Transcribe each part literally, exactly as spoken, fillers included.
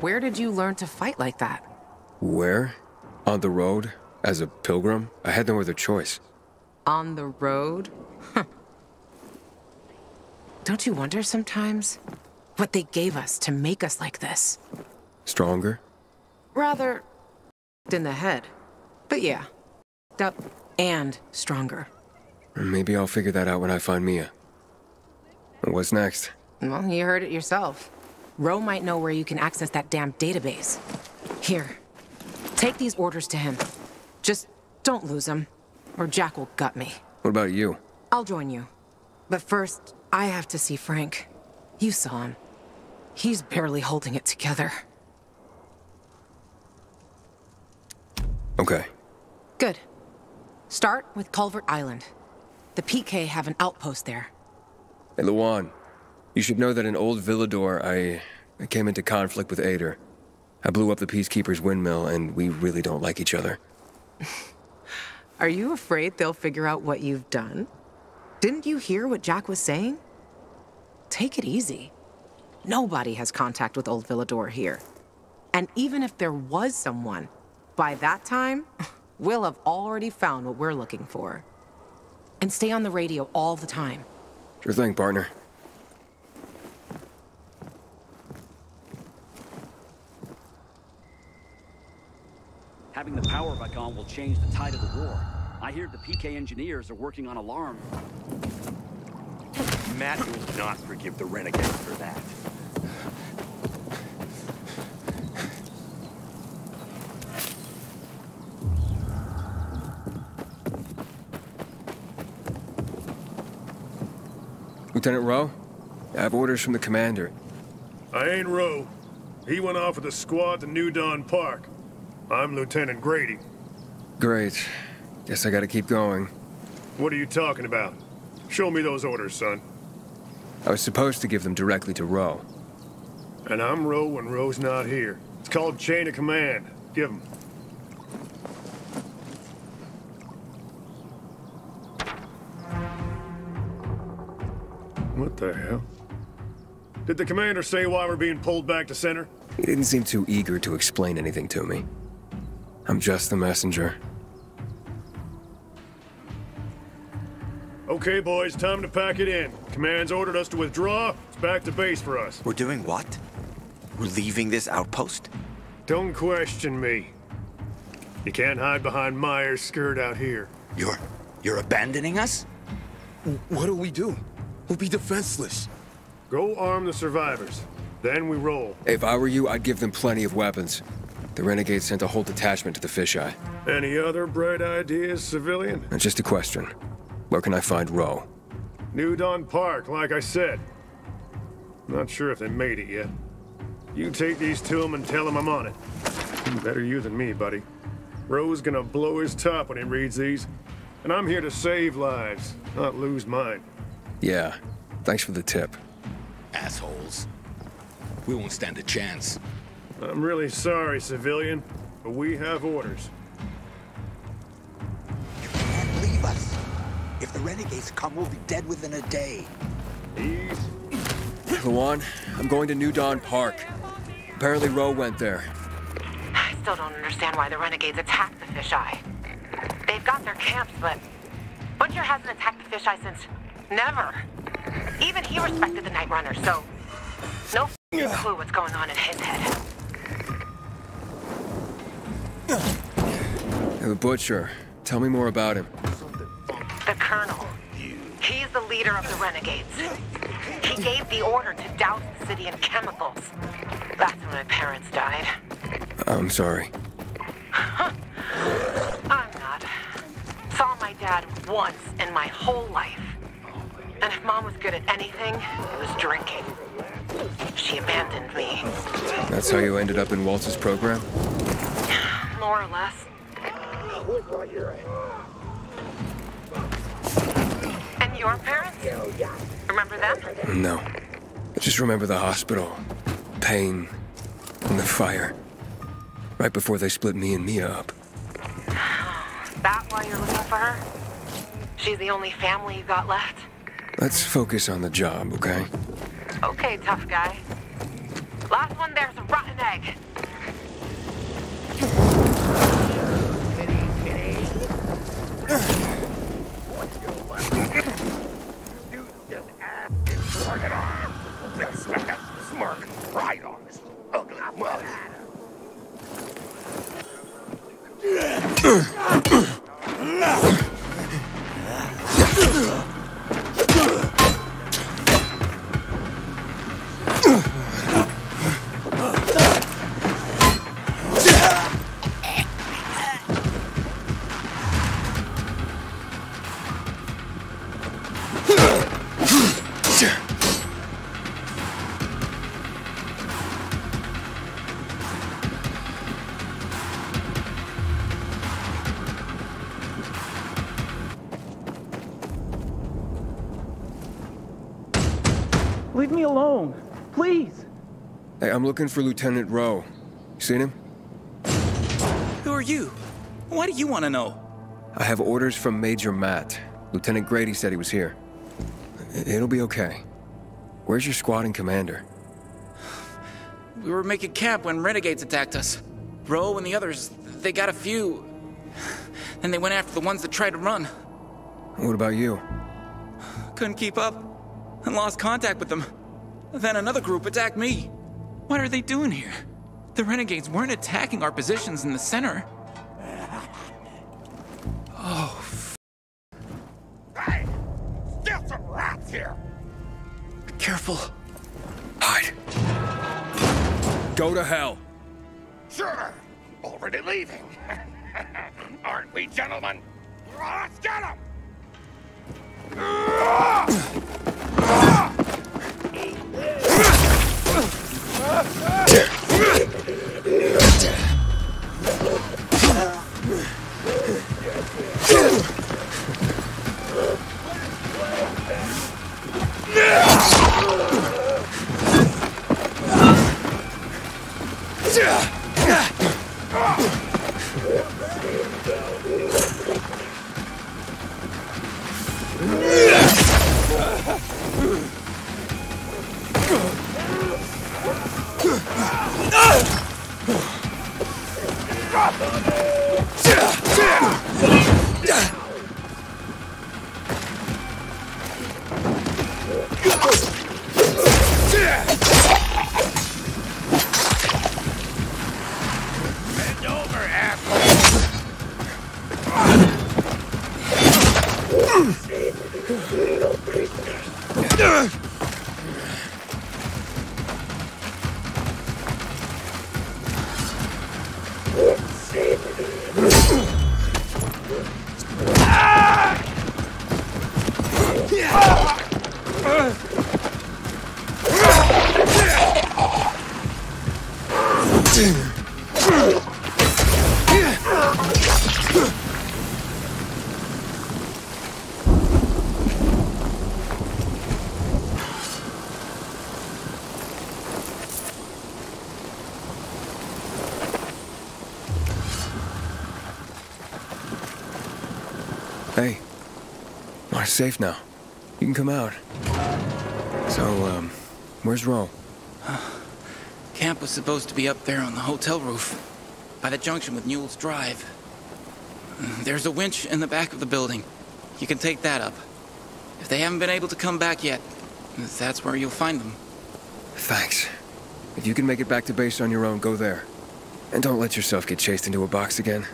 Where did you learn to fight like that? Where? On the road? As a pilgrim? I had no other choice. On the road? Don't you wonder sometimes what they gave us to make us like this? Stronger? Rather in the head. But yeah, up and stronger. Maybe I'll figure that out when I find Mia. What's next? Well, you heard it yourself. Rowe might know where you can access that damn database. Here, take these orders to him. Just don't lose them, or Jack will gut me. What about you? I'll join you. But first, I have to see Frank. You saw him. He's barely holding it together. Okay. Good. Start with Culvert Island. The P K have an outpost there. Hey, Luan. You should know that in Old Villedor, I, I came into conflict with Aitor. I blew up the Peacekeeper's windmill, and we really don't like each other. Are you afraid they'll figure out what you've done? Didn't you hear what Jack was saying? Take it easy. Nobody has contact with Old Villedor here. And even if there was someone, by that time, we'll have already found what we're looking for. And stay on the radio all the time. Sure thing, partner. Having the power back on will change the tide of the war. I hear the P K engineers are working on alarms. Matt will not forgive the renegade for that. Lieutenant Rowe, I have orders from the commander. I ain't Rowe. He went off with a squad to New Dawn Park. I'm Lieutenant Grady. Great. Guess I gotta keep going. What are you talking about? Show me those orders, son. I was supposed to give them directly to Rowe. And I'm Rowe when Rowe's not here. It's called chain of command. Give them. What the hell? Did the commander say why we're being pulled back to center? He didn't seem too eager to explain anything to me. I'm just the messenger. Okay, boys, time to pack it in. Command's ordered us to withdraw. It's back to base for us. We're doing what? We're leaving this outpost? Don't question me. You can't hide behind Meyer's skirt out here. You're... you're abandoning us? What do we do? We'll be defenseless. Go arm the survivors. Then we roll. If I were you, I'd give them plenty of weapons. The renegade sent a whole detachment to the Fisheye. Any other bright ideas, civilian? And just a question. Where can I find Rowe? New Dawn Park, like I said. Not sure if they made it yet. You take these to him and tell him I'm on it. Better you than me, buddy. Rowe's gonna blow his top when he reads these. And I'm here to save lives, not lose mine. Yeah. Thanks for the tip. Assholes. We won't stand a chance. I'm really sorry, civilian, but we have orders. You can't leave us. If the renegades come, we'll be dead within a day. Easy. Luan, I'm going to New Dawn Park. Apparently Rowe went there. I still don't understand why the renegades attacked the Fisheye. They've got their camps, but Butcher hasn't attacked the Fisheye since... never. Even he respected the Night Runner, so... no f***ing clue what's going on in his head. The Butcher. Tell me more about him. The Colonel. He's the leader of the renegades. He gave the order to douse the city in chemicals. That's when my parents died. I'm sorry. I'm not. Saw my dad once in my whole life. And if Mom was good at anything, it was drinking. She abandoned me. That's how you ended up in Waltz's program? More or less. And your parents? Remember them? No. I just remember the hospital. Pain. And the fire. Right before they split me and Mia up. Is that why you're looking for her? She's the only family you got left? Let's focus on the job, okay? Okay, tough guy. Last one there's a rotten egg. ugly mug. Leave me alone, please. Hey, I'm looking for Lieutenant Rowe. You seen him? Who are you? Why do you want to know? I have orders from Major Matt. Lieutenant Grady said he was here. It'll be okay. Where's your squad and commander? We were making camp when renegades attacked us. Rowe and the others, they got a few. Then they went after the ones that tried to run. What about you? Couldn't keep up and lost contact with them. Then another group attacked me. What are they doing here? The renegades weren't attacking our positions in the center. Oh, f- Hey! There's some rats here! Be careful. Hide. Go to hell. Sure. Already leaving. Aren't we, gentlemen? Let's get 'em! Hey, we're safe now. You can come out. So, um, where's Rowe? Uh, camp was supposed to be up there on the hotel roof, by the junction with Newell's Drive. There's a winch in the back of the building. You can take that up. If they haven't been able to come back yet, that's where you'll find them. Thanks. If you can make it back to base on your own, go there. And don't let yourself get chased into a box again.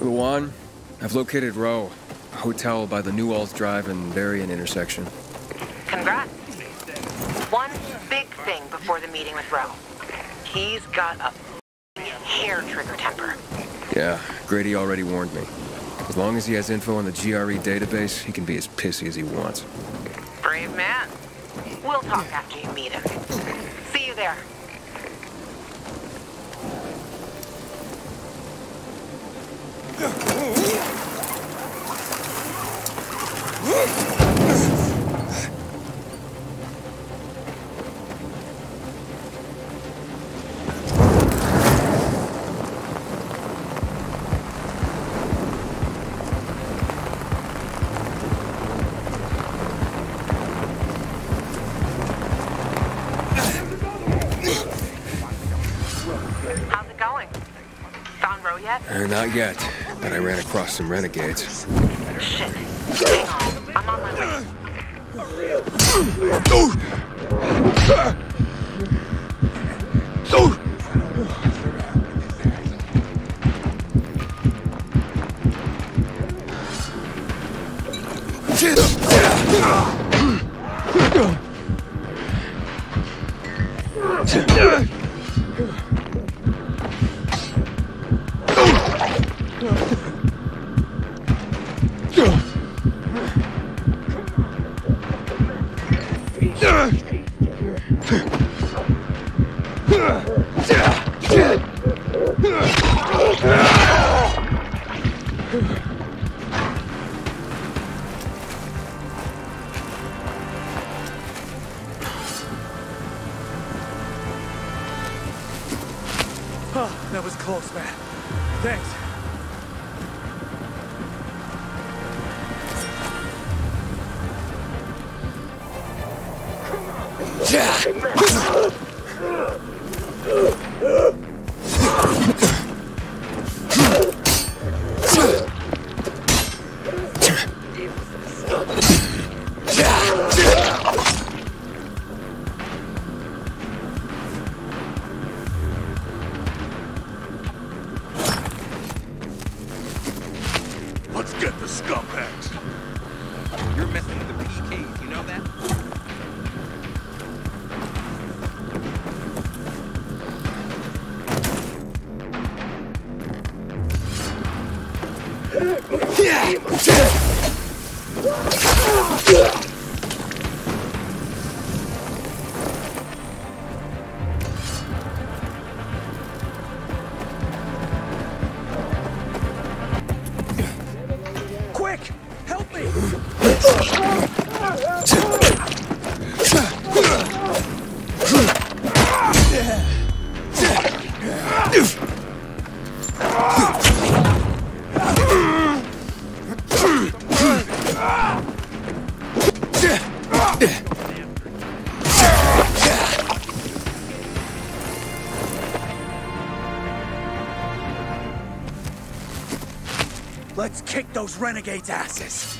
Luan, I've located Rowe, a hotel by the Newell's Drive and Berrien intersection. Congrats. One big thing before the meeting with Rowe. He's got a hair-trigger temper. Yeah, Grady already warned me. As long as he has info on the G R E database, he can be as pissy as he wants. Brave man. We'll talk after you meet him. See you there. How's it going? Found Rowe yet? Uh, not yet. But I ran across some renegades. Shit. Let's kick those renegades' asses!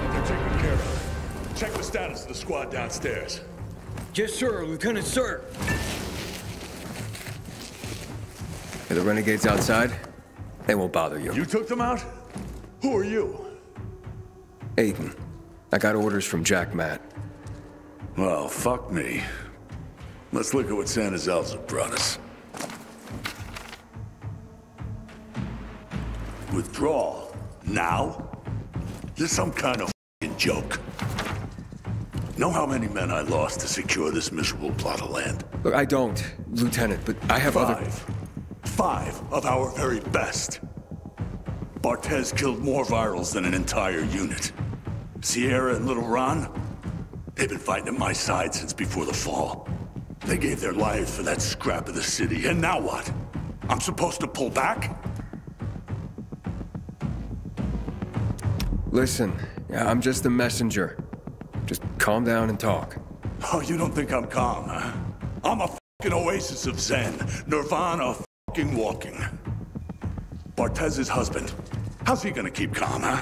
They're taken care of. Check the status of the squad downstairs. Yes, sir, Lieutenant, sir. Are the renegades outside? They won't bother you. You took them out? Who are you? Aiden. I got orders from Jack Matt. Well, fuck me. Let's look at what Santa's elves have brought us. Withdrawal? Now? This is some kind of f***ing joke. Know how many men I lost to secure this miserable plot of land? Look, I don't, Lieutenant, but I have Five. other... Five of our very best. Barthez killed more virals than an entire unit. Sierra and Little Ron, they've been fighting at my side since before the fall. They gave their lives for that scrap of the city, and now what? I'm supposed to pull back? Listen, I'm just a messenger. Just calm down and talk. Oh, you don't think I'm calm, huh? I'm a fucking oasis of zen, nirvana, walking. Bartez's husband. How's he gonna keep calm, huh?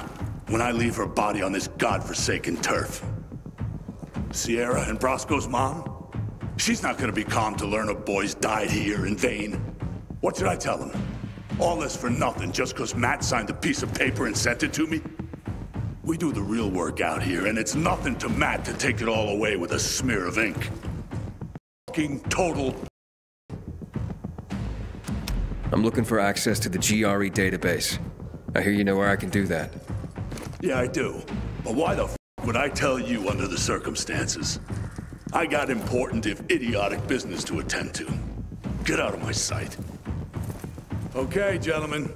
When I leave her body on this godforsaken turf. Sierra and Brosco's mom? She's not gonna be calm to learn her boys died here in vain. What should I tell them? All this for nothing just because Matt signed a piece of paper and sent it to me? We do the real work out here, and it's nothing to Matt to take it all away with a smear of ink. Fucking total. I'm looking for access to the G R E database. I hear you know where I can do that. Yeah, I do. But why the f would I tell you under the circumstances? I got important, if idiotic, business to attend to. Get out of my sight. Okay, gentlemen.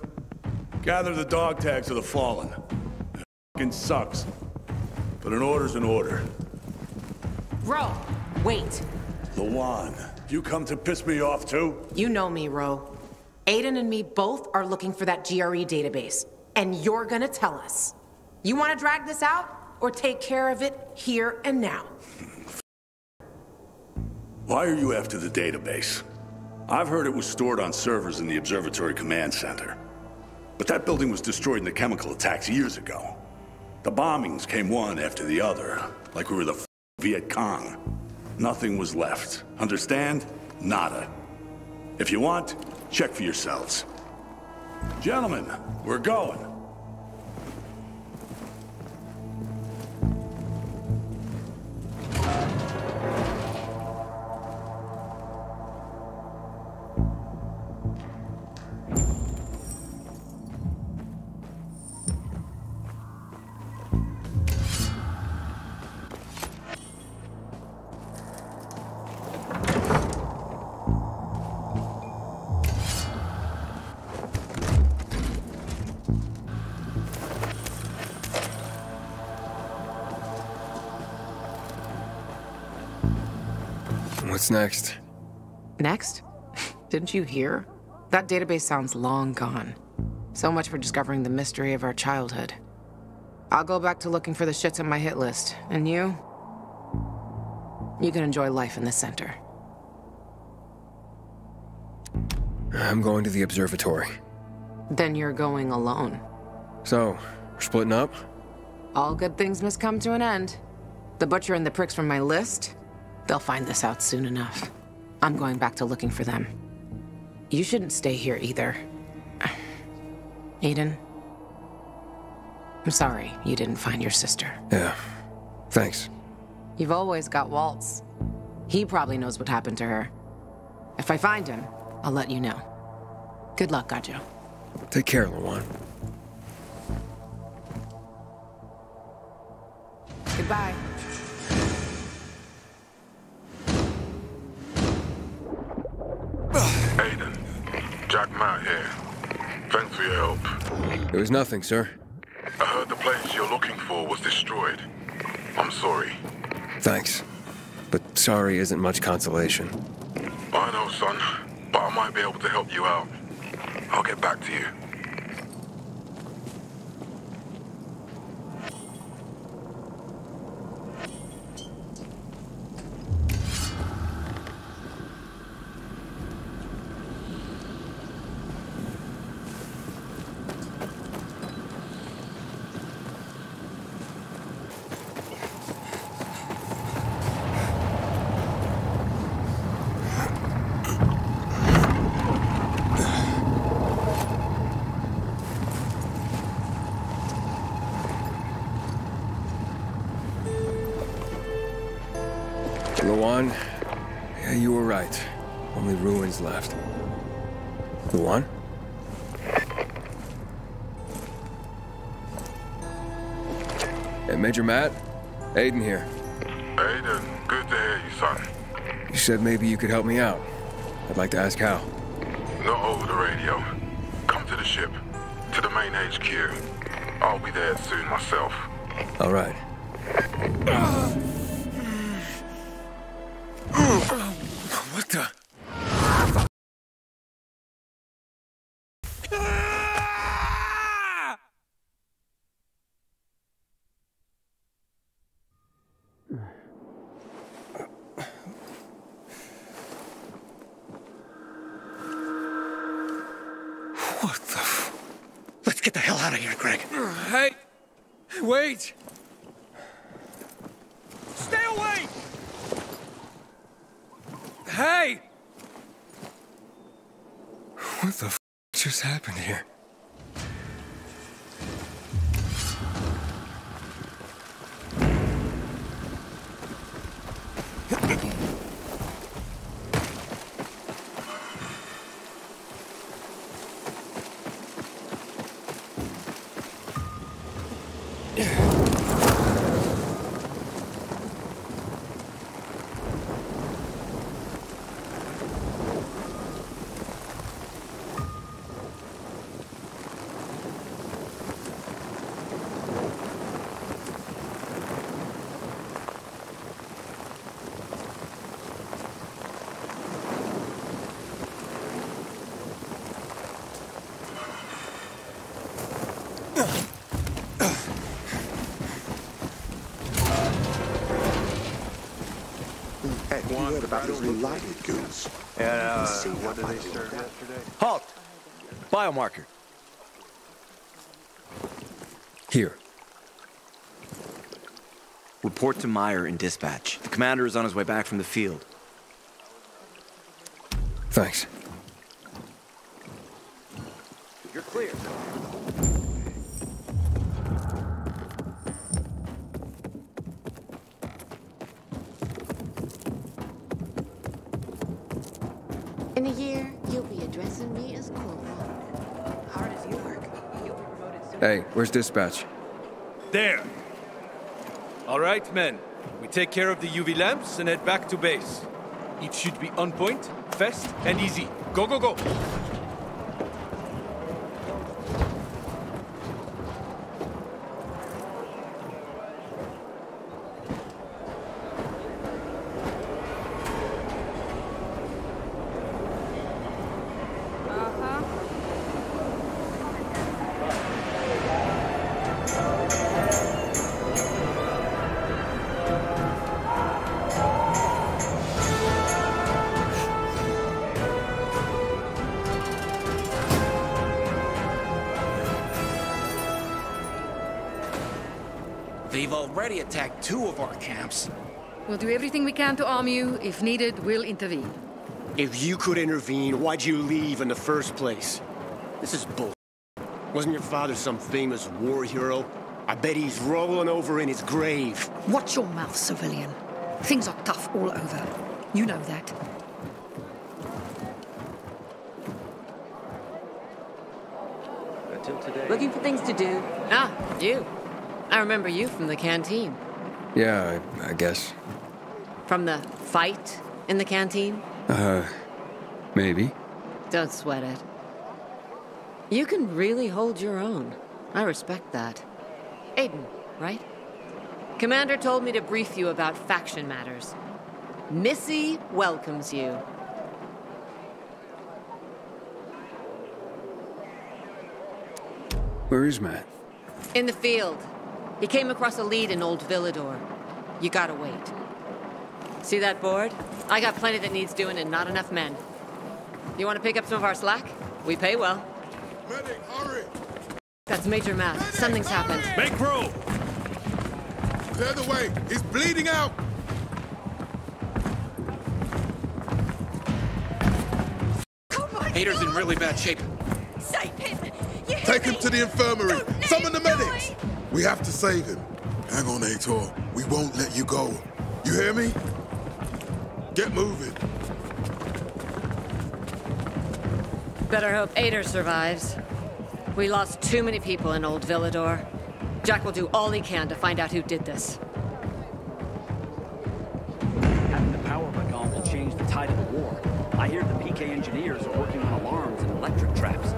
Gather the dog tags of the fallen. It f***ing sucks. But an order's an order. Rowe, wait. Luan, you come to piss me off too? You know me, Rowe. Aiden and me both are looking for that G R E database, and you're gonna tell us. You wanna drag this out? or take care of it here and now. Why are you after the database? I've heard it was stored on servers in the Observatory Command Center. But that building was destroyed in the chemical attacks years ago. The bombings came one after the other, like we were the Viet Cong. Nothing was left. Understand? Nada. If you want, check for yourselves. Gentlemen, we're going. What's next? Next? Didn't you hear? That database sounds long gone. So much for discovering the mystery of our childhood. I'll go back to looking for the shits on my hit list. And you? You can enjoy life in the center. I'm going to the observatory. Then you're going alone. So, we're splitting up? All good things must come to an end. The butcher and the pricks from my list? They'll find this out soon enough. I'm going back to looking for them. You shouldn't stay here either. Aiden, I'm sorry you didn't find your sister. Yeah, thanks. You've always got Waltz. He probably knows what happened to her. If I find him, I'll let you know. Good luck, Gajo. Take care, Luan. Goodbye. Aiden, Jack Matt here. Thanks for your help. It was nothing, sir. I heard the place you're looking for was destroyed. I'm sorry. Thanks. But sorry isn't much consolation. I know, son. But I might be able to help you out. I'll get back to you. Left. The one? Hey, Major Matt? Aiden here. Aiden, good to hear you, son. You said maybe you could help me out. I'd like to ask how. Not over the radio. Come to the ship. To the main H Q. I'll be there soon myself. All right. What the... What about those related goons? Yeah, uh, what did they serve yesterday? Halt! Biomarker. Here. Report to Meyer in dispatch. The commander is on his way back from the field. Thanks. You're clear. In a year, you'll be addressing me as Colonel. Hard as you work, you'll be promoted soon. Hey, where's dispatch? There. All right, men. We take care of the U V lamps and head back to base. It should be on point, fast, and easy. Go, go, go! Already attacked two of our camps. We'll do everything we can to arm you. If needed, we'll intervene. If you could intervene, why'd you leave in the first place? This is bull. Wasn't your father some famous war hero? I bet he's rolling over in his grave. Watch your mouth, civilian. Things are tough all over. You know that. Until today. Looking for things to do. Ah, you. I remember you from the canteen. Yeah, I, I guess. From the fight in the canteen? Uh, maybe. Don't sweat it. You can really hold your own. I respect that. Aiden, right? Commander told me to brief you about faction matters. Missy welcomes you. Where is Matt? In the field. He came across a lead in Old Villedor. You gotta wait. See that board? I got plenty that needs doing and not enough men. You wanna pick up some of our slack? We pay well. Medic, hurry! That's Major Matt. Medic, Something's hurry. happened. Make room! Clear the way! He's bleeding out! Oh Hater's God. in really bad shape. Save him! You Take him me. to the infirmary! Don't Summon the medics! Going. We have to save him. Hang on, Aitor. We won't let you go. You hear me? Get moving. Better hope Aitor survives. We lost too many people in Old Villedor. Jack will do all he can to find out who did this. Having the power back on will change the tide of the war. I hear the P K engineers are working on alarms and electric traps.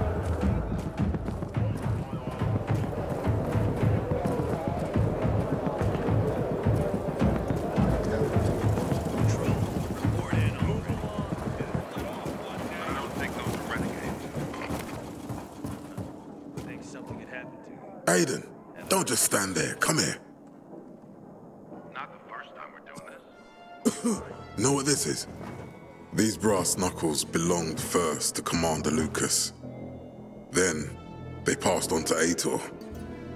Aiden, don't just stand there. Come here. Not the first time we're doing this. Know what this is? These brass knuckles belonged first to Commander Lucas. Then, they passed on to Aitor.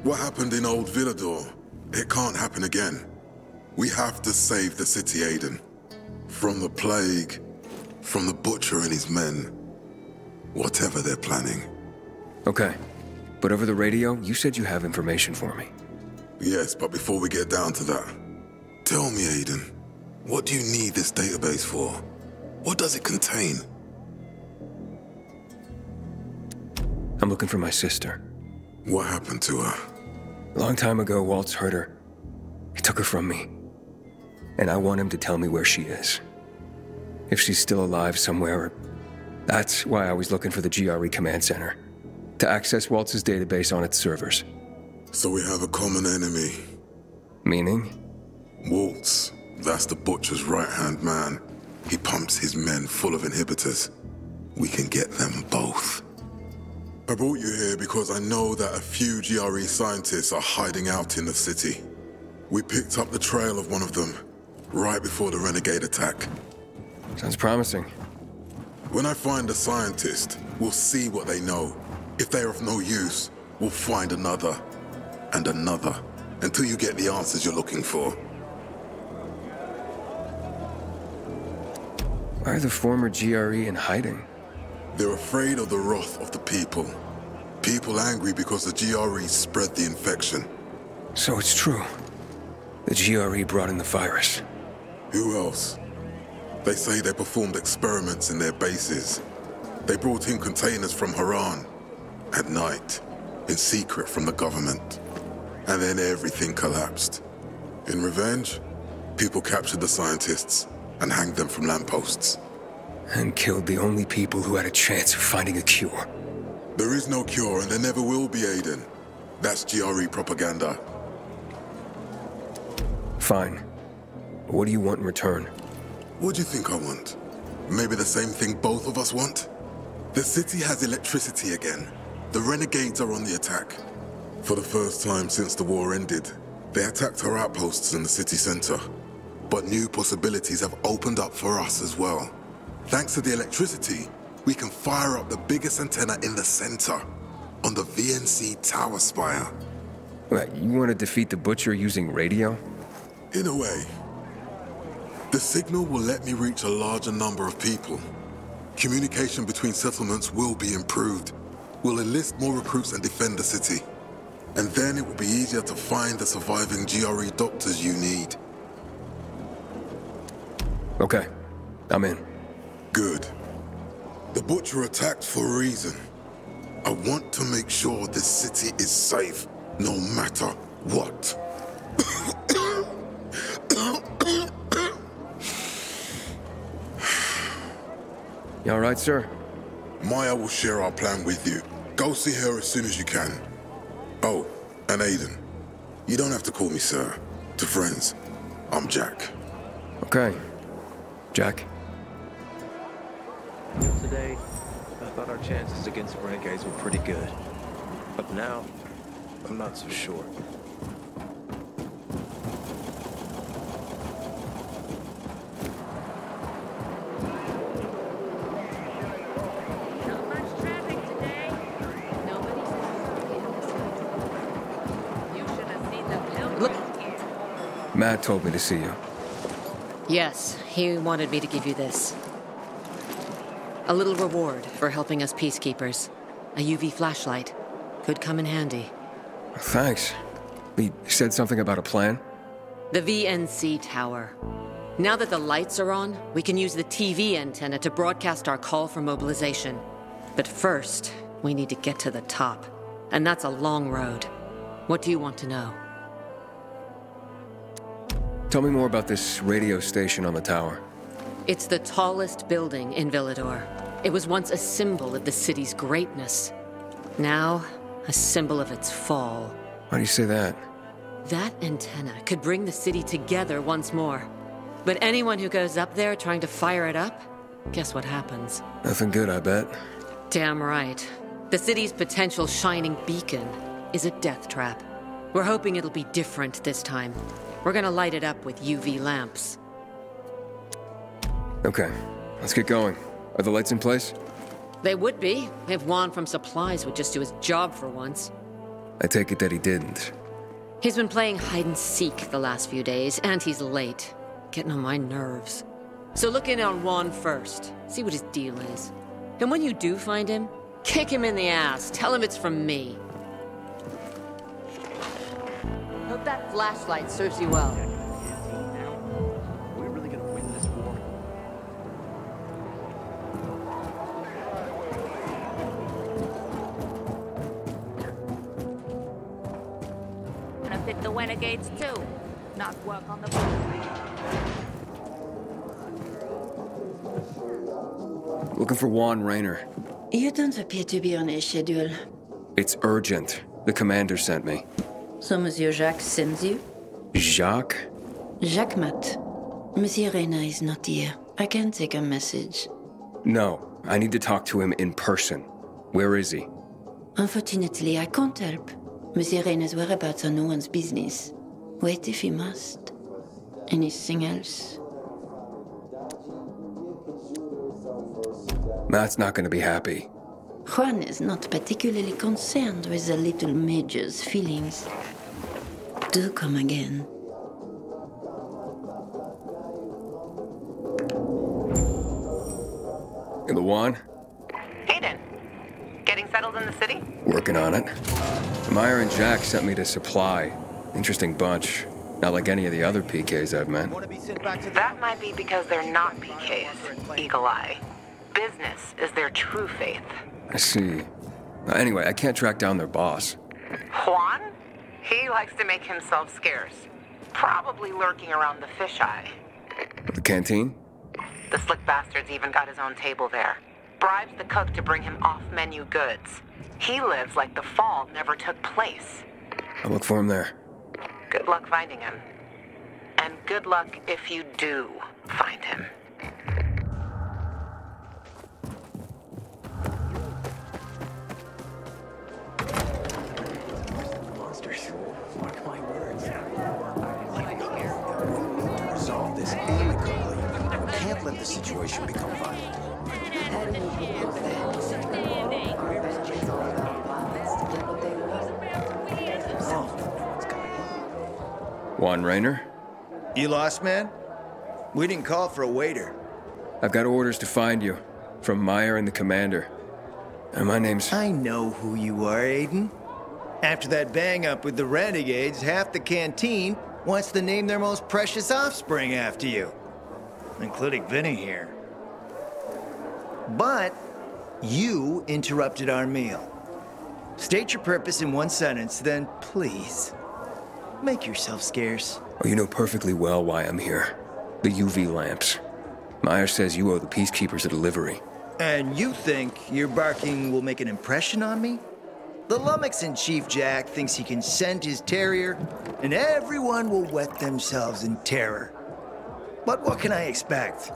What happened in Old Villedor, it can't happen again. We have to save the city, Aiden. From the plague, from the Butcher and his men. Whatever they're planning. Okay. But over the radio, you said you have information for me. Yes, but before we get down to that, tell me, Aiden, what do you need this database for? What does it contain? I'm looking for my sister. What happened to her? A long time ago, Waltz hurt her. He took her from me. And I want him to tell me where she is. If she's still alive somewhere. That's why I was looking for the G R E command center. To access Waltz's database on its servers. So we have a common enemy. Meaning? Waltz. That's the Butcher's right-hand man. He pumps his men full of inhibitors. We can get them both. I brought you here because I know that a few G R E scientists are hiding out in the city. We picked up the trail of one of them. right before the Renegade attack. Sounds promising. When I find a scientist, we'll see what they know. If they're of no use, we'll find another, and another, until you get the answers you're looking for. Why are the former G R E in hiding? They're afraid of the wrath of the people. People angry because the G R E spread the infection. So it's true. The G R E brought in the virus. Who else? They say they performed experiments in their bases. They brought in containers from Harran, at night, in secret from the government. And then everything collapsed. In revenge, people captured the scientists and hanged them from lampposts. And killed the only people who had a chance of finding a cure. There is no cure, and there never will be, Aiden. That's G R E propaganda. Fine. What do you want in return? What do you think I want? Maybe the same thing both of us want? The city has electricity again. The Renegades are on the attack. For the first time since the war ended, they attacked our outposts in the city center. But new possibilities have opened up for us as well. Thanks to the electricity, we can fire up the biggest antenna in the center, on the V N C Tower spire. Wait, you want to defeat the Butcher using radio? In a way. The signal will let me reach a larger number of people. Communication between settlements will be improved. We'll enlist more recruits and defend the city. And then it will be easier to find the surviving G R E doctors you need. Okay, I'm in. Good. The Butcher attacked for a reason. I want to make sure this city is safe, no matter what. You all right, sir? Maya will share our plan with you. Go see her as soon as you can. Oh, and Aiden. You don't have to call me sir. To friends, I'm Jack. Okay. Jack. Today, I thought our chances against Renegades were pretty good. But now, I'm not so sure. Matt told me to see you. Yes, he wanted me to give you this. A little reward for helping us Peacekeepers. A U V flashlight. Could come in handy. Thanks. He said something about a plan? The V N C Tower. Now that the lights are on, we can use the T V antenna to broadcast our call for mobilization. But first, we need to get to the top. And that's a long road. What do you want to know? Tell me more about this radio station on the tower. It's the tallest building in Villedor. It was once a symbol of the city's greatness. Now, a symbol of its fall. Why do you say that? That antenna could bring the city together once more. But anyone who goes up there trying to fire it up, guess what happens? Nothing good, I bet. Damn right. The city's potential shining beacon is a death trap. We're hoping it'll be different this time. We're gonna light it up with U V lamps. Okay, let's get going. Are the lights in place? They would be, if Juan from Supplies would just do his job for once. I take it that he didn't. He's been playing hide-and-seek the last few days, and he's late. Getting on my nerves. So look in on Juan first, see what his deal is. And when you do find him, kick him in the ass. Tell him it's from me. Hope that flashlight serves you well. We're really gonna win this war. Gonna fit the Renegades too. Not work on the boat. Looking for Juan Rayner. You don't appear to be on a schedule. It's urgent. The commander sent me. So Monsieur Jacques sends you? Jacques? Jack Matt. Monsieur Reyna is not here. I can take a message. No, I need to talk to him in person. Where is he? Unfortunately, I can't help. Monsieur Reyna's whereabouts are no one's business. Wait if he must. anything else. Matt's not going to be happy. Juan is not particularly concerned with the little major's feelings. Do come again. Hey, Luan? Aiden, getting settled in the city? Working on it. Meyer and Jack sent me to Supply. Interesting bunch. Not like any of the other P Ks I've met. That might be because they're not P Ks, Eagle Eye. Business is their true faith. I see. Anyway, I can't track down their boss. Juan? He likes to make himself scarce. Probably lurking around the Fisheye. The canteen? The slick bastard's even got his own table there. Bribes the cook to bring him off-menu goods. He lives like the fall never took place. I'll look for him there. Good luck finding him. And good luck if you do find him. Let the situation become violent. Juan Rayner? You lost, man? We didn't call for a waiter. I've got orders to find you, from Meyer and the commander. And my name's... I know who you are, Aiden. After that bang-up with the renegades, half the canteen wants to name their most precious offspring after you. Including Vinny here. But you interrupted our meal. State your purpose in one sentence, then please make yourself scarce. Oh, you know perfectly well why I'm here. The U V lamps. Meyer says you owe the Peacekeepers a delivery. And you think your barking will make an impression on me? The lummox in Chief Jack thinks he can send his terrier, and everyone will wet themselves in terror. But what can I expect?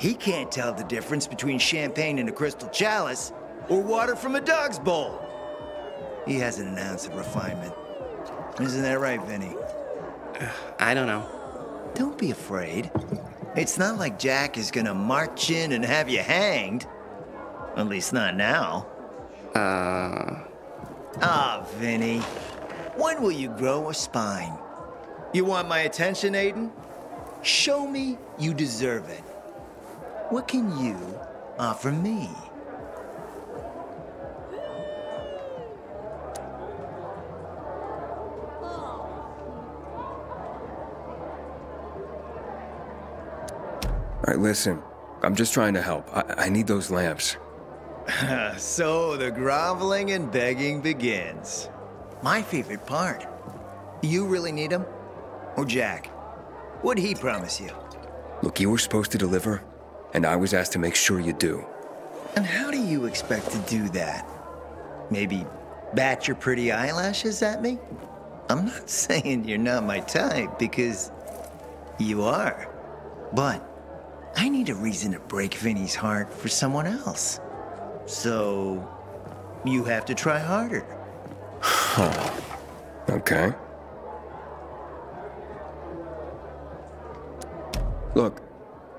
He can't tell the difference between champagne in a crystal chalice or water from a dog's bowl. He hasn't an ounce of refinement. Isn't that right, Vinny? I don't know. Don't be afraid. It's not like Jack is gonna march in and have you hanged. At least not now. Uh... Ah, Vinny. When will you grow a spine? You want my attention, Aiden? Show me you deserve it. What can you offer me? All right, listen. I'm just trying to help. I, I need those lamps. So the groveling and begging begins. My favorite part. You really need them? Or Jack? What'd he promise you? Look, you were supposed to deliver, and I was asked to make sure you do. And how do you expect to do that? Maybe bat your pretty eyelashes at me? I'm not saying you're not my type, because you are. But I need a reason to break Vinny's heart for someone else. So you have to try harder. Huh. Okay. Look,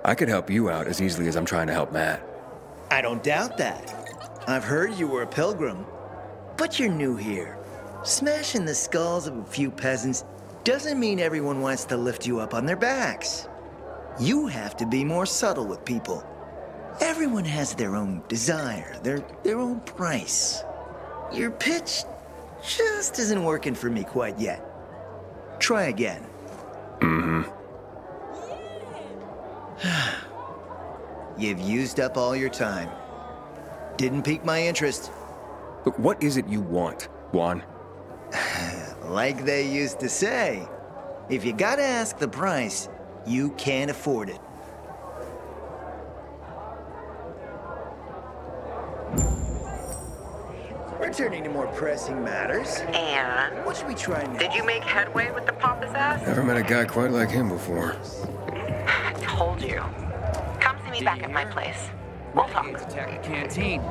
I could help you out as easily as I'm trying to help Matt. I don't doubt that. I've heard you were a pilgrim. But you're new here. Smashing the skulls of a few peasants doesn't mean everyone wants to lift you up on their backs. You have to be more subtle with people. Everyone has their own desire, their, their own price. Your pitch just isn't working for me quite yet. Try again. Mm-hmm. You've used up all your time. Didn't pique my interest. But what is it you want, Juan? Like they used to say, if you gotta ask the price, you can't afford it. Returning to more pressing matters. And? What should we try now? Did you make headway with the pompous ass? Never met a guy quite like him before. I told you. Come see me back at my place. We'll talk. Attack the canteen.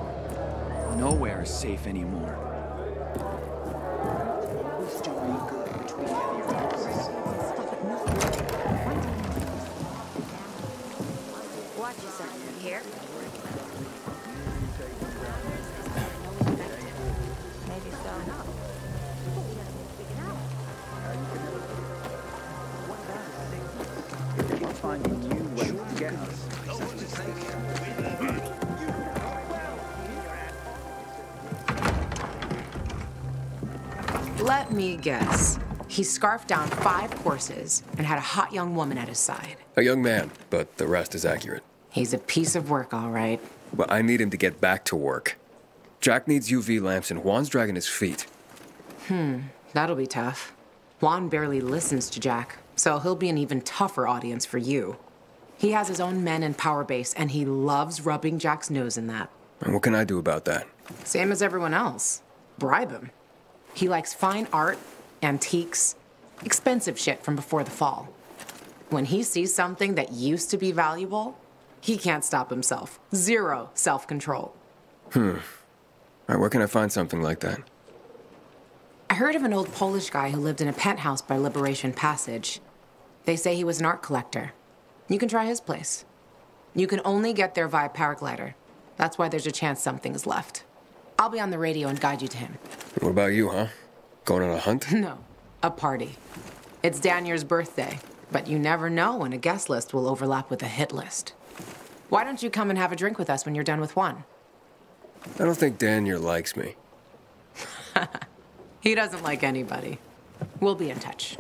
Nowhere is safe anymore. Always doing good between the other. finding new ways to get us. Let me guess. He scarfed down five horses and had a hot young woman at his side. A young man, but the rest is accurate. He's a piece of work, all right. But I need him to get back to work. Jack needs U V lamps and Juan's dragging his feet. Hmm, that'll be tough. Juan barely listens to Jack, so he'll be an even tougher audience for you. He has his own men and power base, and he loves rubbing Jack's nose in that. And what can I do about that? Same as everyone else. Bribe him. He likes fine art, antiques, expensive shit from before the fall. When he sees something that used to be valuable, he can't stop himself. Zero self-control. Hmm. All right, where can I find something like that? I heard of an old Polish guy who lived in a penthouse by Liberation Passage. They say he was an art collector. You can try his place. You can only get there via paraglider. That's why there's a chance something is left. I'll be on the radio and guide you to him. What about you, huh? Going on a hunt? No, a party. It's Daniel's birthday, but you never know when a guest list will overlap with a hit list. Why don't you come and have a drink with us when you're done with Juan? I don't think Daniel likes me. He doesn't like anybody. We'll be in touch.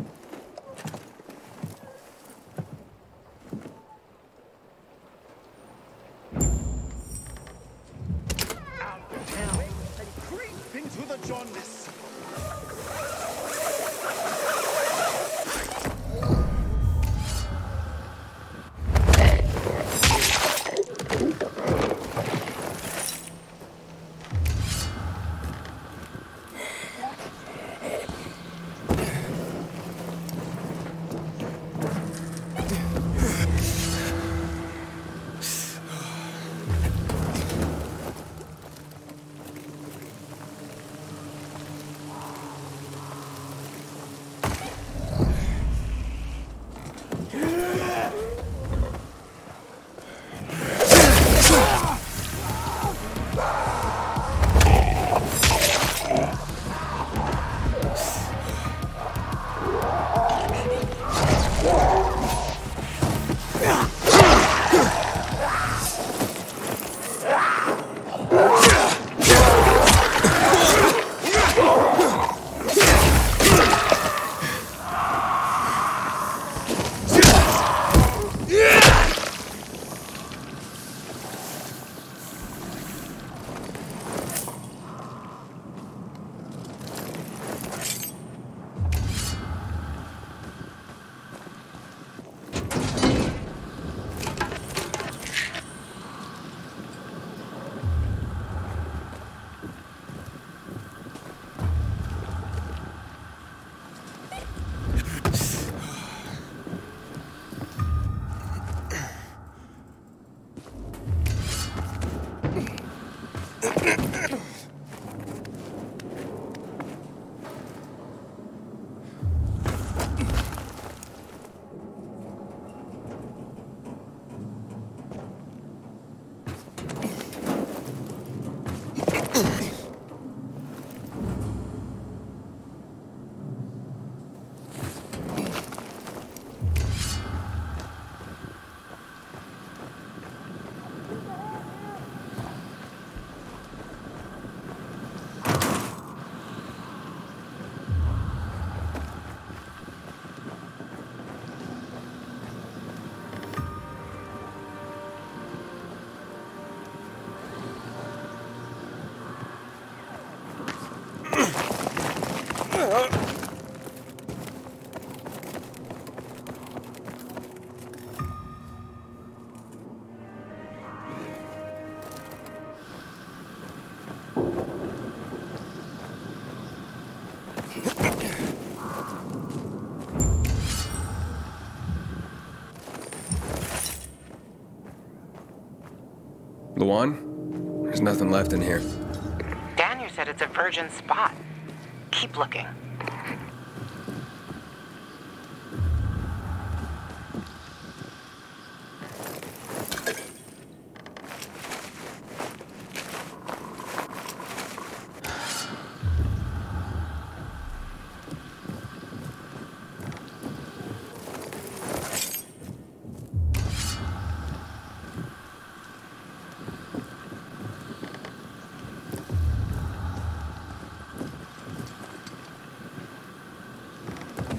Luan, there's nothing left in here. Daniel said it's a virgin spot. Keep looking.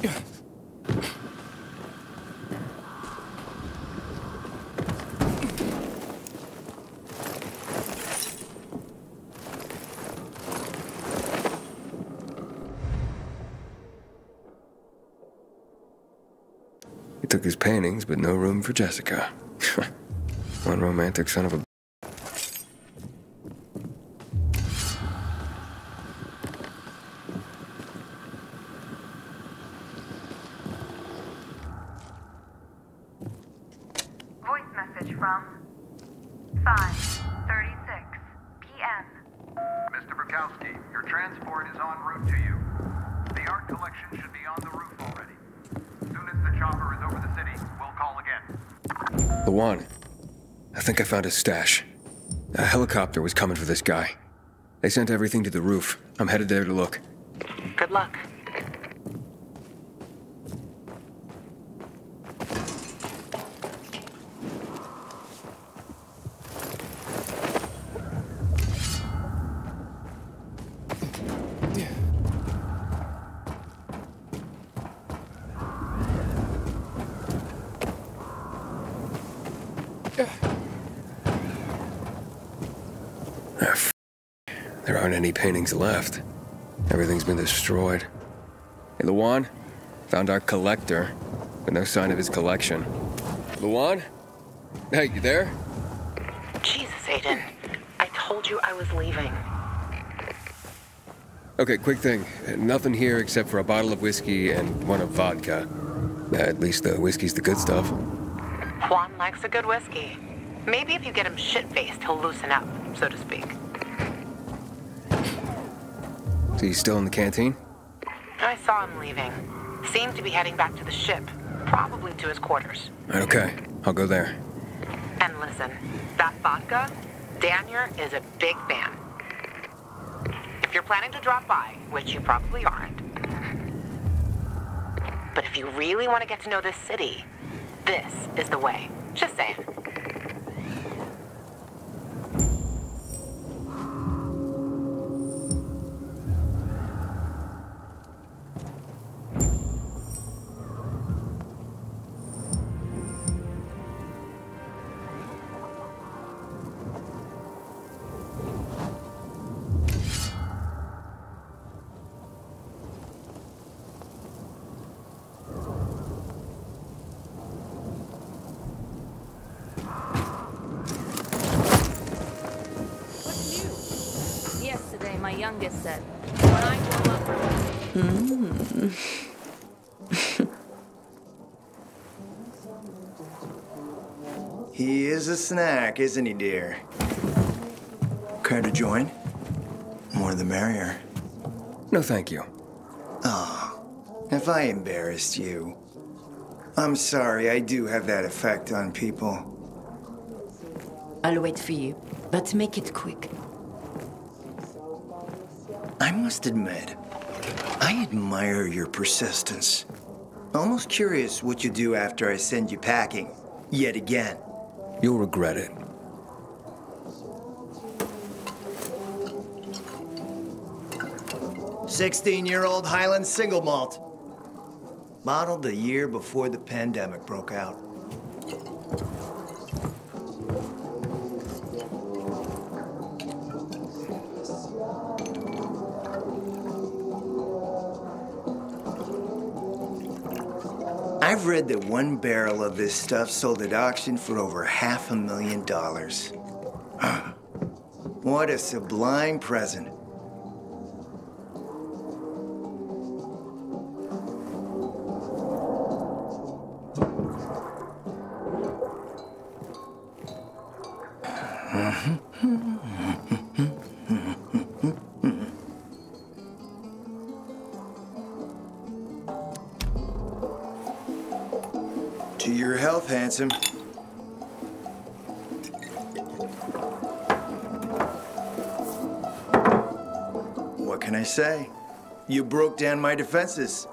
He took his paintings, but no room for Jessica. One romantic son of a... Luan, I think I found his stash. A helicopter was coming for this guy. They sent everything to the roof. I'm headed there to look. Good luck. Any paintings left. Everything's been destroyed. Hey, Luan? Found our collector, but no sign of his collection. Luan? Hey, you there? Jesus, Aiden. I told you I was leaving. Okay, quick thing. Nothing here except for a bottle of whiskey and one of vodka. At least the whiskey's the good stuff. Juan likes a good whiskey. Maybe if you get him shit-faced, he'll loosen up, so to speak. So he's still in the canteen? I saw him leaving. Seemed to be heading back to the ship. Probably to his quarters. Okay, I'll go there. And listen, that vodka, Daniel is a big fan. If you're planning to drop by, which you probably aren't, but if you really want to get to know this city, this is the way. Just saying. He is a snack, isn't he, dear? Care to join? More the merrier. No, thank you. Ah, oh, if I embarrassed you. I'm sorry, I do have that effect on people. I'll wait for you, but make it quick. I must admit, I admire your persistence. Almost curious what you do after I send you packing, yet again. You'll regret it. sixteen-year-old Highland single malt. Bottled the year before the pandemic broke out. I've read that one barrel of this stuff sold at auction for over half a million dollars. What a sublime present. Handsome. What can I say? You broke down my defenses.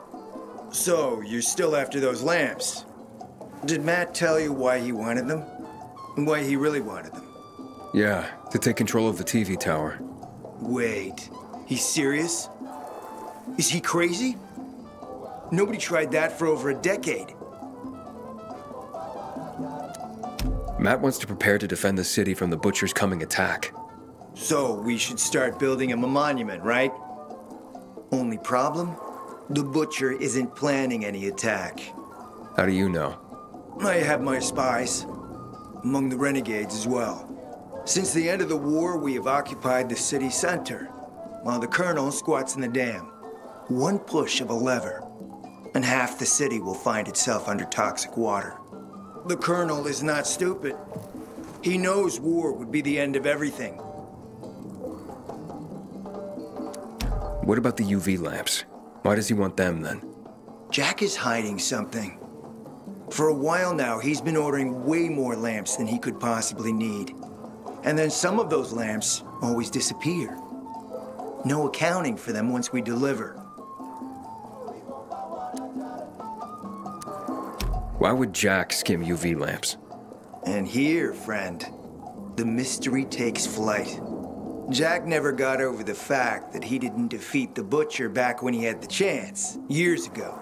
So, you're still after those lamps. Did Matt tell you why he wanted them? Why he really wanted them? Yeah, to take control of the T V tower. Wait, he's serious? Is he crazy? Nobody tried that for over a decade. Matt wants to prepare to defend the city from the Butcher's coming attack. So we should start building him a monument, right? Only problem? The Butcher isn't planning any attack. How do you know? I have my spies. Among the renegades as well. Since the end of the war, we have occupied the city center, while the Colonel squats in the dam. One push of a lever, and half the city will find itself under toxic water. The Colonel is not stupid. He knows war would be the end of everything. What about the U V lamps? Why does he want them, then? Jack is hiding something. For a while now, he's been ordering way more lamps than he could possibly need. And then some of those lamps always disappear. No accounting for them once we deliver. Why would Jack skim U V lamps? And here, friend, the mystery takes flight. Jack never got over the fact that he didn't defeat the Butcher back when he had the chance, years ago.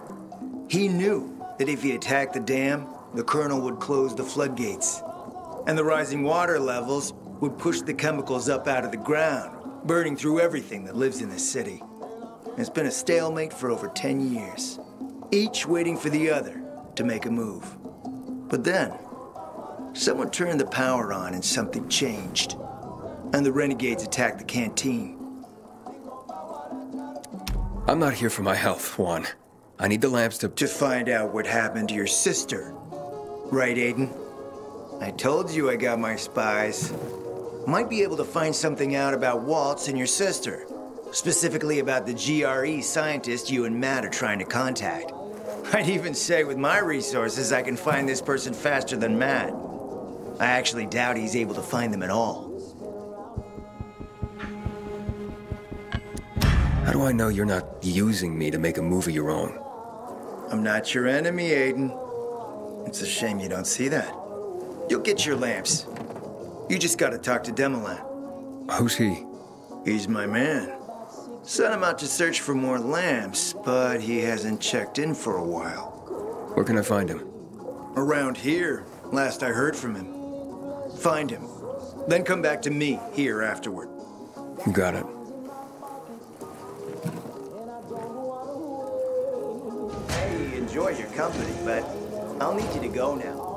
He knew that if he attacked the dam, the Colonel would close the floodgates. And the rising water levels would push the chemicals up out of the ground, burning through everything that lives in this city. It's been a stalemate for over ten years, each waiting for the other to make a move. But then, someone turned the power on and something changed, and the renegades attacked the canteen. I'm not here for my health, Juan. I need the lamps to... To find out what happened to your sister. Right, Aiden? I told you I got my spies. Might be able to find something out about Waltz and your sister. Specifically about the G R E scientist you and Matt are trying to contact. I'd even say with my resources I can find this person faster than Matt. I actually doubt he's able to find them at all. How do I know you're not using me to make a move of your own? I'm not your enemy, Aiden. It's a shame you don't see that. You'll get your lamps. You just gotta talk to Demolin. Who's he? He's my man. Sent him out to search for more lamps, but he hasn't checked in for a while. Where can I find him? Around here, last I heard from him. Find him, then come back to me here afterward. You got it. Hey, enjoy your company, but I'll need you to go now.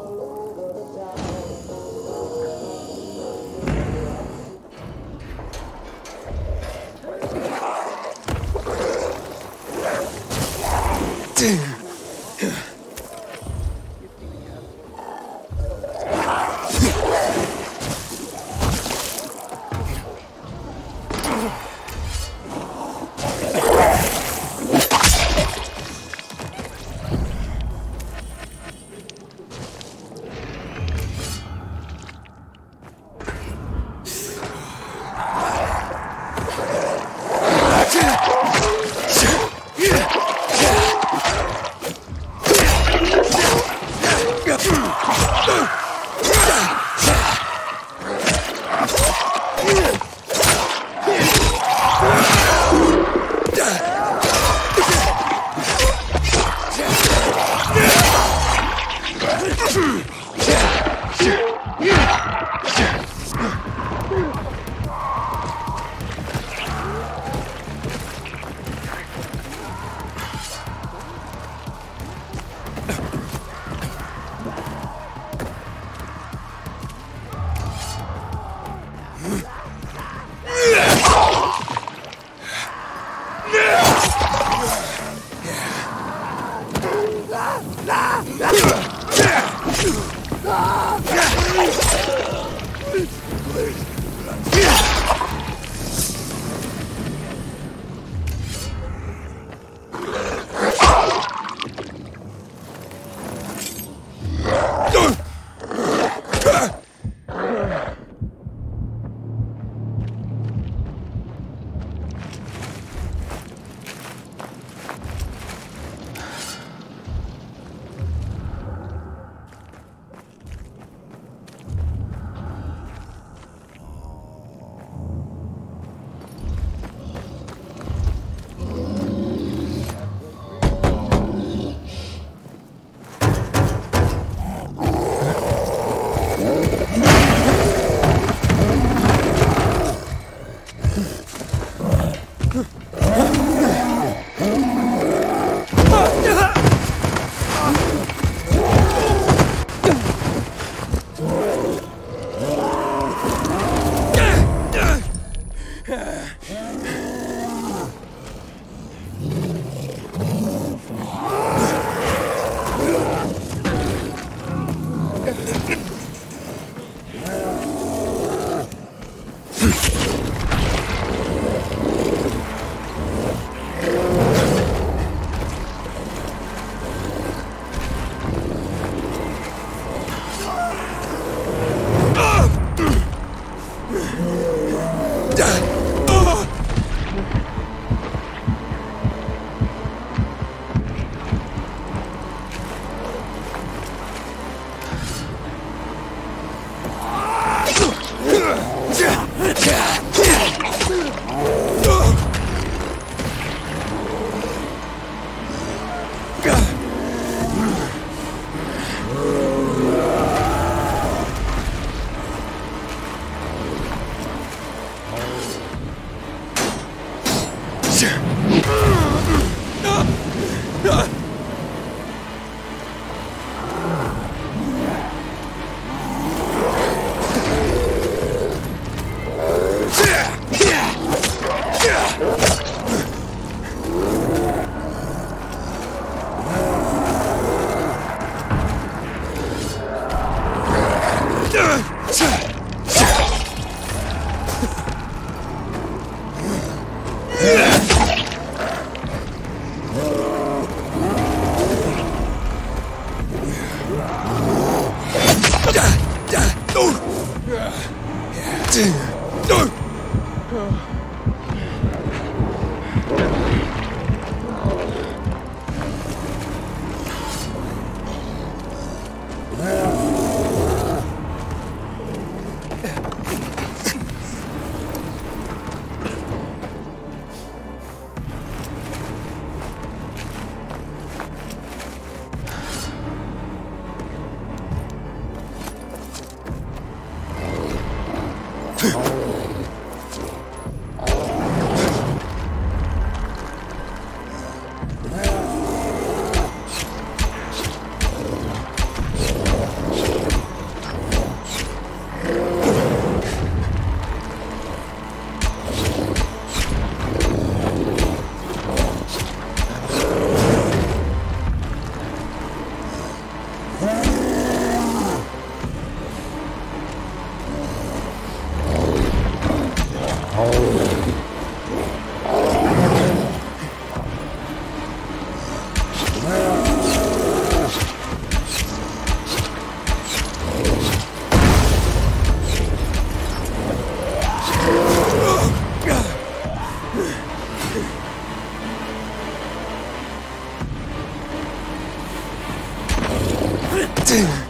Oh.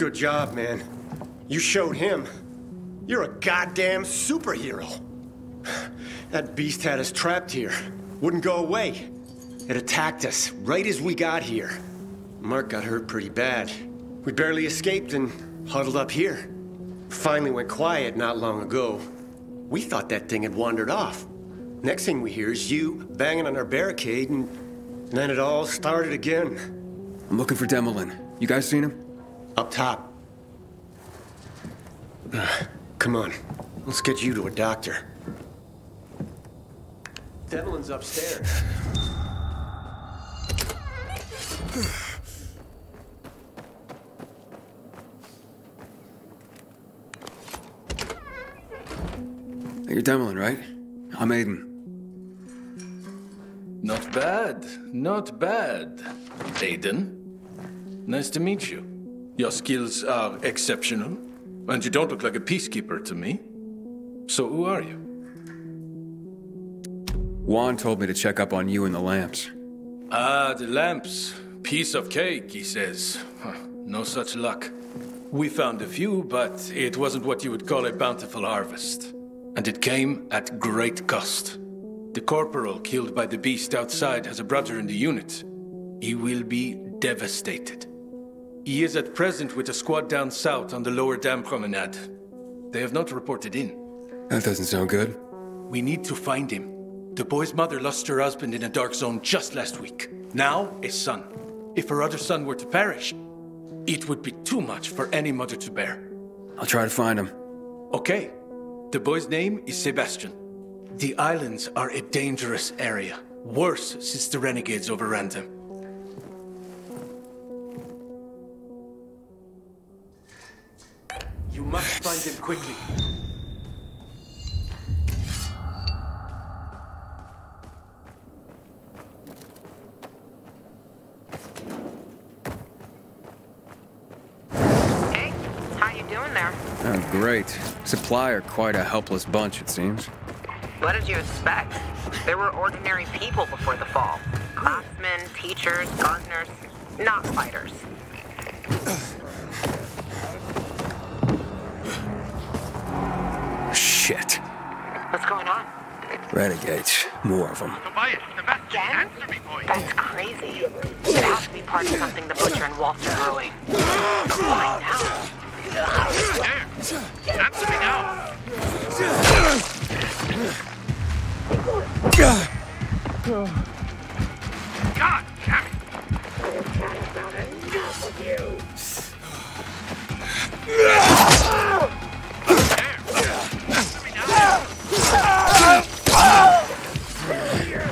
Good job, man. You showed him. You're a goddamn superhero. That beast had us trapped here. Wouldn't go away. It attacked us right as we got here. Mark got hurt pretty bad. We barely escaped and huddled up here. Finally went quiet not long ago. We thought that thing had wandered off. Next thing we hear is you banging on our barricade, and, and then it all started again. I'm looking for Demolin. You guys seen him? Up top. Uh, come on. Let's get you to a doctor. Demolin's upstairs. You're Demolin, right? I'm Aiden. Not bad, not bad. Aiden, nice to meet you. Your skills are exceptional, and you don't look like a peacekeeper to me. So who are you? Juan told me to check up on you and the lamps. Ah, the lamps. Piece of cake, he says. Huh, no such luck. We found a few, but it wasn't what you would call a bountiful harvest. And it came at great cost. The corporal killed by the beast outside has a brother in the unit. He will be devastated. He is at present with a squad down south on the Lower Dam promenade. They have not reported in. That doesn't sound good. We need to find him. The boy's mother lost her husband in a dark zone just last week. Now, a son. If her other son were to perish, it would be too much for any mother to bear. I'll try to find him. Okay. The boy's name is Sebastian. The islands are a dangerous area. Worse since the renegades overran them. You must find him quickly. Oh, great. Supply are quite a helpless bunch, it seems. What did you expect? There were ordinary people before the fall. Craftsmen, teachers, gardeners, not fighters. Shit. What's going on? Renegades. More of them. Tobias, Sebastian, answer me, boy. That's crazy. It has to be part of something the Butcher and Waltz are brewing. Find out. There! Answer me now! God damn it! There!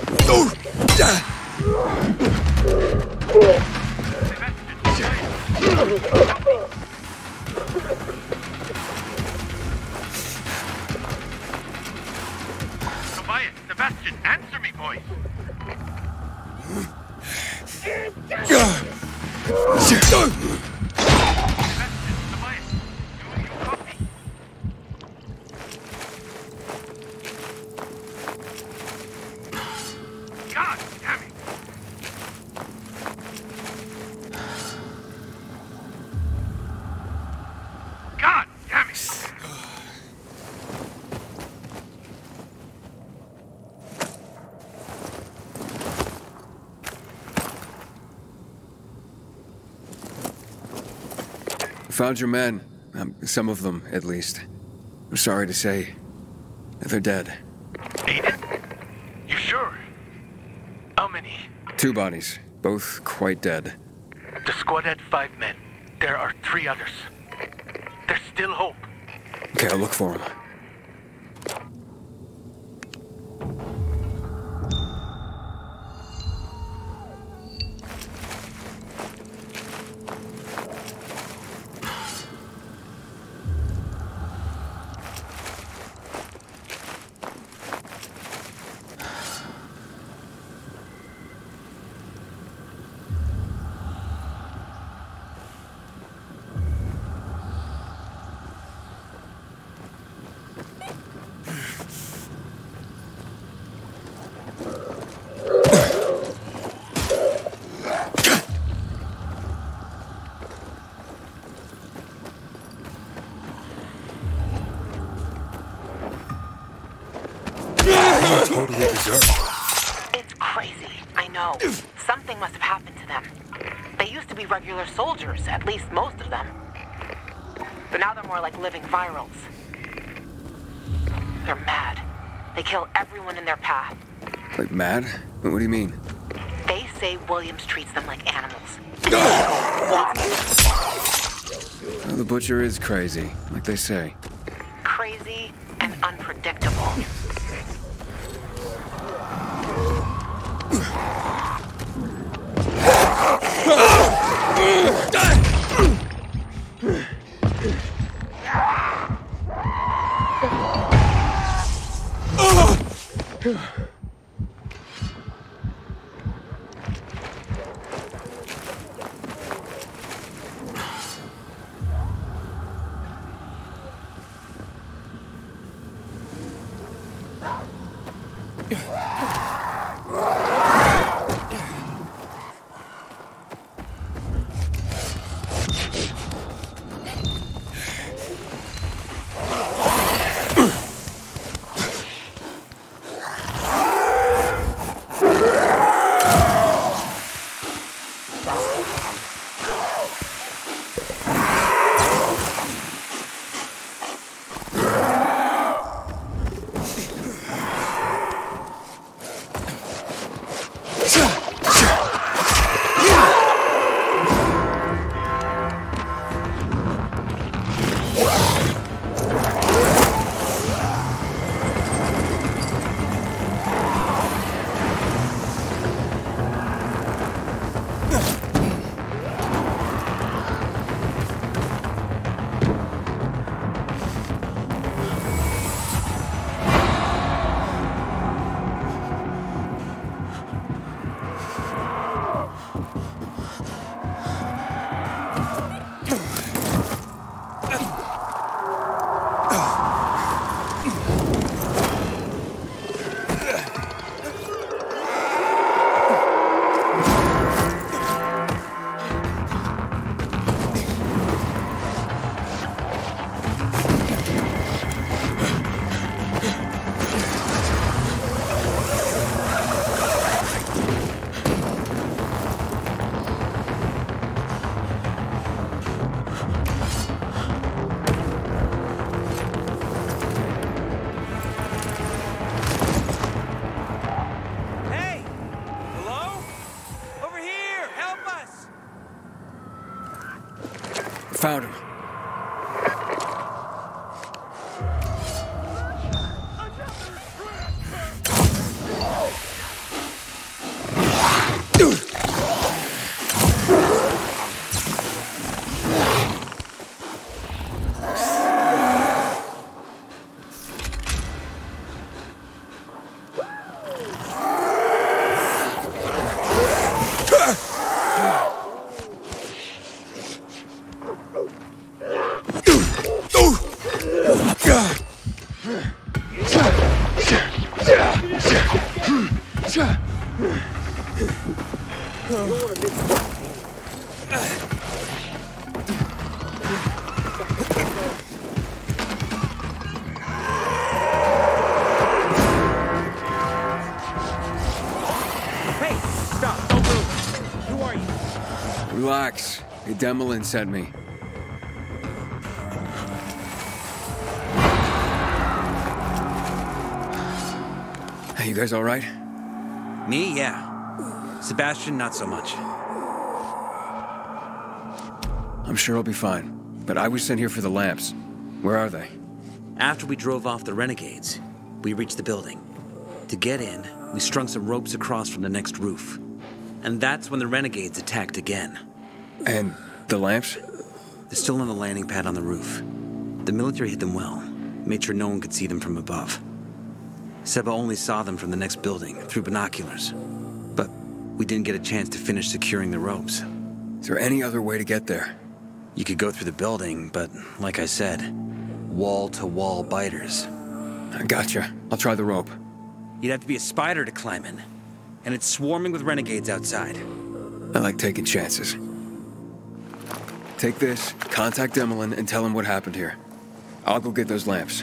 Tobias, Sebastian, answer me, boys! Sebastian, Tobias, do you copy? God damn it! God damn it! Found your men. Um, some of them, at least. I'm sorry to say, they're dead. Aiden? You sure? How many? Two bodies, both quite dead. The squad had five men. There are three others. There's still hope. Okay, I'll look for them. totally deserved. It's crazy, I know. Something must have happened to them. They used to be regular soldiers, at least most of them. But now they're more like living virals. They're mad. They kill everyone in their path. Like mad? What do you mean? They say Williams treats them like animals. Well, the Butcher is crazy, like they say. Crazy and unpredictable. Found him. Demolin sent me. Hey, you guys all right? Me, yeah. Sebastian, not so much. I'm sure I'll be fine, but I was sent here for the lamps. Where are they? After we drove off the renegades, we reached the building. To get in, we strung some ropes across from the next roof. And that's when the renegades attacked again. And the lamps? They're still on the landing pad on the roof. The military hid them well, made sure no one could see them from above. Seba only saw them from the next building, through binoculars. But we didn't get a chance to finish securing the ropes. Is there any other way to get there? You could go through the building, but like I said, wall-to-wall biters. I gotcha. I'll try the rope. You'd have to be a spider to climb in. And it's swarming with renegades outside. I like taking chances. Take this, contact Demolin, and tell him what happened here. I'll go get those lamps.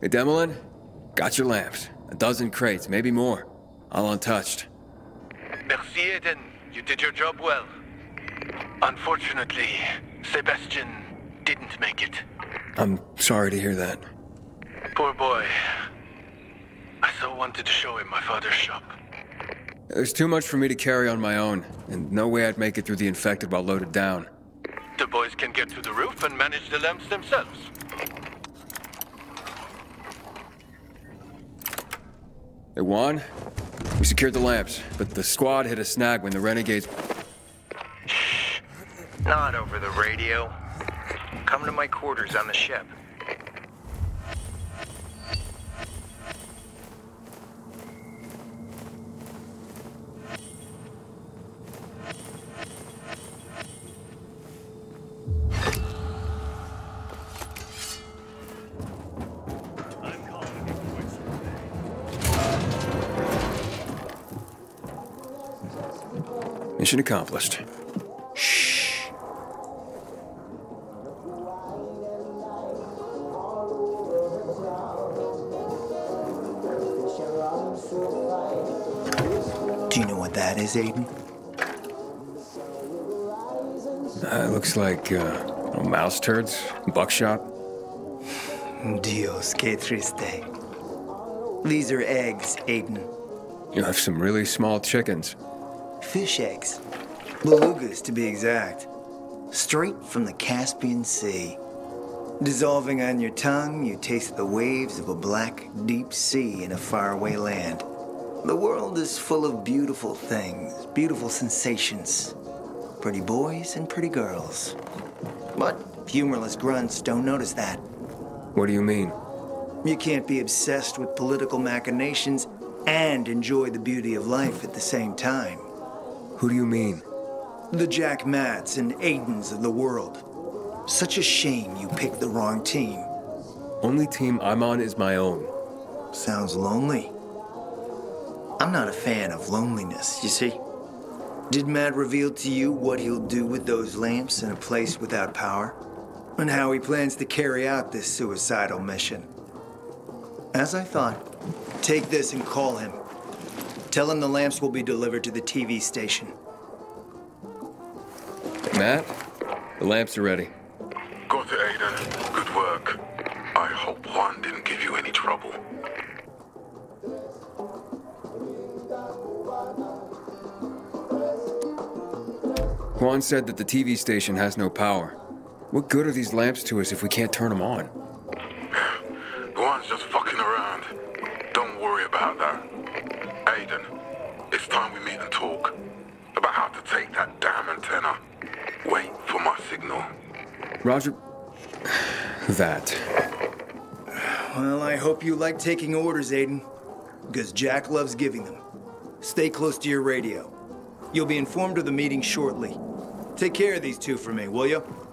Hey, Demolin, got your lamps. A dozen crates, maybe more. All untouched. Merci, Aiden. You did your job well. Unfortunately, Sebastian didn't make it. I'm sorry to hear that. Poor boy. I so wanted to show him my father's shop. There's too much for me to carry on my own, and no way I'd make it through the infected while loaded down. The boys can get to the roof and manage the lamps themselves. Hey, Juan, we secured the lamps, but the squad hit a snag when the renegades... Shh. Not over the radio. Come to my quarters on the ship. Mission accomplished. Shh. Do you know what that is, Aiden? Uh, it looks like uh, little mouse turds, buckshot. Dios que triste. These are eggs, Aiden. You have some really small chickens. Fish eggs. Belugas, to be exact. Straight from the Caspian Sea. Dissolving on your tongue, you taste the waves of a black, deep sea in a faraway land. The world is full of beautiful things, beautiful sensations. Pretty boys and pretty girls. But humorless grunts don't notice that. What do you mean? You can't be obsessed with political machinations and enjoy the beauty of life at the same time. Who do you mean? The Jack Matts and Aidens of the world. Such a shame you picked the wrong team. Only team I'm on is my own. Sounds lonely. I'm not a fan of loneliness, you see. Did Matt reveal to you what he'll do with those lamps in a place without power? And how he plans to carry out this suicidal mission? As I thought. Take this and call him. Tell him the lamps will be delivered to the T V station. Matt, the lamps are ready. Got it, Aiden. Good work. I hope Juan didn't give you any trouble. Juan said that the T V station has no power. What good are these lamps to us if we can't turn them on? Juan's just fucking around. Don't worry about that. Aiden, it's time we meet and talk about how to take that damn antenna. Wait for my signal. Roger... that. Well, I hope you like taking orders, Aiden. Because Jack loves giving them. Stay close to your radio. You'll be informed of the meeting shortly. Take care of these two for me, will you?